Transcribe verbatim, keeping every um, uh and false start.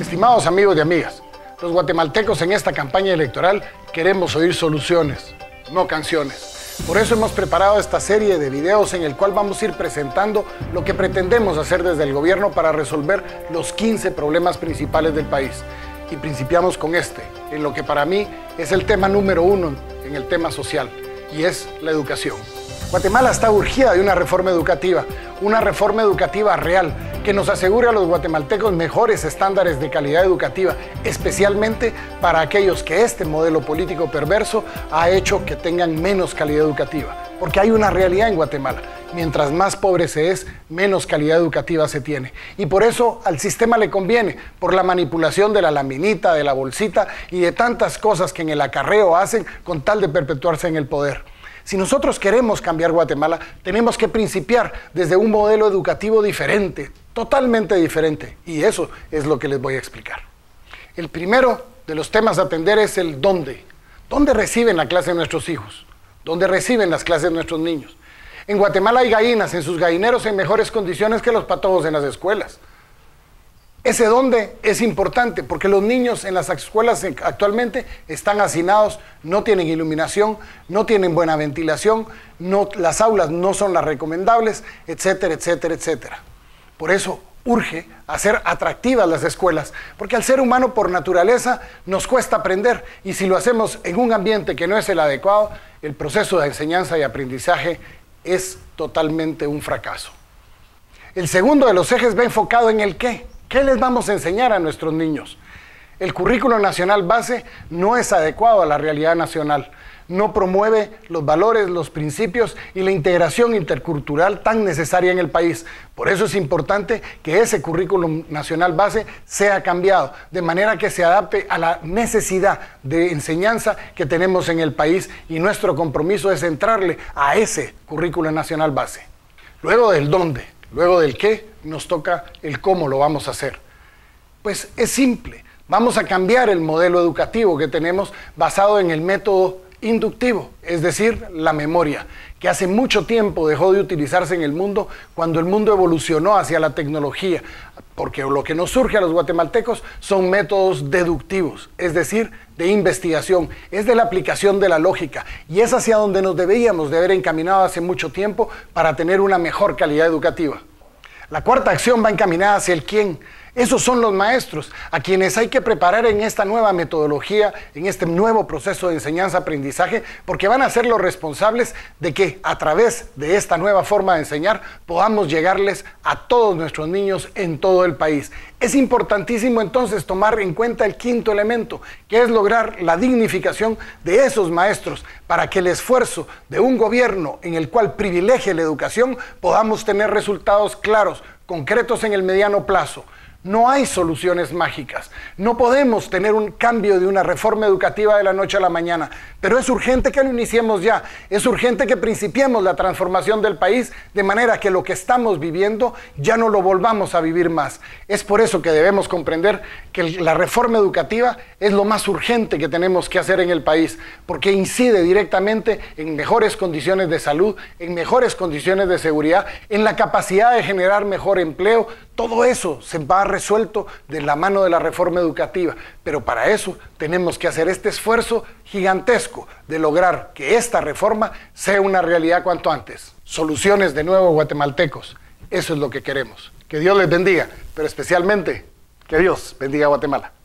Estimados amigos y amigas, los guatemaltecos en esta campaña electoral queremos oír soluciones, no canciones. Por eso hemos preparado esta serie de videos en el cual vamos a ir presentando lo que pretendemos hacer desde el gobierno para resolver los quince problemas principales del país. Y principiamos con este, en lo que para mí es el tema número uno en el tema social, y es la educación. Guatemala está urgida de una reforma educativa, una reforma educativa real, que nos asegure a los guatemaltecos mejores estándares de calidad educativa, especialmente para aquellos que este modelo político perverso ha hecho que tengan menos calidad educativa. Porque hay una realidad en Guatemala: mientras más pobre se es, menos calidad educativa se tiene. Y por eso al sistema le conviene, por la manipulación de la laminita, de la bolsita y de tantas cosas que en el acarreo hacen con tal de perpetuarse en el poder. Si nosotros queremos cambiar Guatemala, tenemos que principiar desde un modelo educativo diferente, totalmente diferente, y eso es lo que les voy a explicar. El primero de los temas a atender es el dónde. ¿Dónde reciben la clase de nuestros hijos? ¿Dónde reciben las clases de nuestros niños? En Guatemala hay gallinas en sus gallineros en mejores condiciones que los patojos en las escuelas. Ese dónde es importante porque los niños en las escuelas actualmente están hacinados, no tienen iluminación, no tienen buena ventilación, no, las aulas no son las recomendables, etcétera, etcétera, etcétera. Por eso urge hacer atractivas las escuelas, porque al ser humano por naturaleza nos cuesta aprender, y si lo hacemos en un ambiente que no es el adecuado, el proceso de enseñanza y aprendizaje es totalmente un fracaso. El segundo de los ejes va enfocado en el qué. ¿Qué les vamos a enseñar a nuestros niños? El currículo nacional base no es adecuado a la realidad nacional. No promueve los valores, los principios y la integración intercultural tan necesaria en el país. Por eso es importante que ese currículum nacional base sea cambiado, de manera que se adapte a la necesidad de enseñanza que tenemos en el país, y nuestro compromiso es entrarle a ese currículo nacional base. Luego del dónde, luego del qué, nos toca el cómo lo vamos a hacer. Pues es simple, vamos a cambiar el modelo educativo que tenemos basado en el método inductivo, es decir, la memoria, que hace mucho tiempo dejó de utilizarse en el mundo cuando el mundo evolucionó hacia la tecnología, porque lo que nos surge a los guatemaltecos son métodos deductivos, es decir, de investigación, es de la aplicación de la lógica, y es hacia donde nos debíamos de haber encaminado hace mucho tiempo para tener una mejor calidad educativa. La cuarta acción va encaminada hacia el quién. Esos son los maestros, a quienes hay que preparar en esta nueva metodología, en este nuevo proceso de enseñanza-aprendizaje, porque van a ser los responsables de que, a través de esta nueva forma de enseñar, podamos llegarles a todos nuestros niños en todo el país. Es importantísimo entonces tomar en cuenta el quinto elemento, que es lograr la dignificación de esos maestros, para que el esfuerzo de un gobierno en el cual privilegie la educación podamos tener resultados claros, concretos en el mediano plazo. No hay soluciones mágicas, no podemos tener un cambio de una reforma educativa de la noche a la mañana, pero es urgente que lo iniciemos ya, es urgente que principiemos la transformación del país de manera que lo que estamos viviendo ya no lo volvamos a vivir más. Es por eso que debemos comprender que la reforma educativa es lo más urgente que tenemos que hacer en el país, porque incide directamente en mejores condiciones de salud, en mejores condiciones de seguridad, en la capacidad de generar mejor empleo. Todo eso se va a resuelto de la mano de la reforma educativa, pero para eso tenemos que hacer este esfuerzo gigantesco de lograr que esta reforma sea una realidad cuanto antes. Soluciones de nuevo, guatemaltecos, eso es lo que queremos. Que Dios les bendiga, pero especialmente que Dios bendiga a Guatemala.